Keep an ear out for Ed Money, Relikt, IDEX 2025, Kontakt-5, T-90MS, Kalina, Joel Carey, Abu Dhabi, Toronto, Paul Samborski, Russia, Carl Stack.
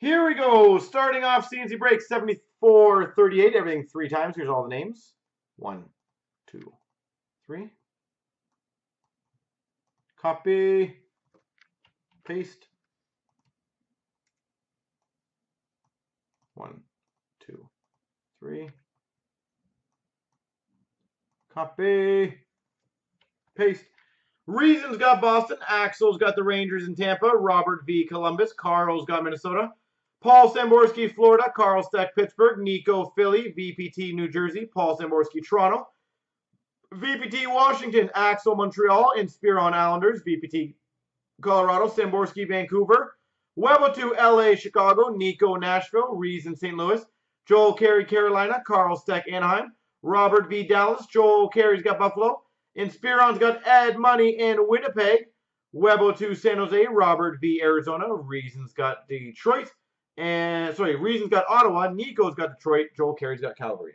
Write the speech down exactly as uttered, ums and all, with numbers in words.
Here we go, starting off C N C break seventy-four thirty-eight, everything three times. Here's all the names. One, two, three. Copy, paste. One, two, three. Copy, paste. Reason's got Boston. Axel's got the Rangers in Tampa. Robert V. Columbus. Carl's got Minnesota. Paul Samborski, Florida. Carl Stack, Pittsburgh. Nico, Philly. V P T, New Jersey. Paul Samborski, Toronto. V P T, Washington. Axel, Montreal. Inspiron, Islanders. V P T, Colorado. Samborski, Vancouver. Webotu, L A, Chicago. Nico, Nashville. Reason, Saint Louis. Joel Carey, Carolina. Carl Stack, Anaheim. Robert V. Dallas. Joel Carey's got Buffalo. Inspiron's got Ed Money in Winnipeg. Webotu, San Jose. Robert V. Arizona. Reason's got Detroit. And sorry, Reason's got Ottawa. Nico's got Detroit. Joel Carey's got Calgary.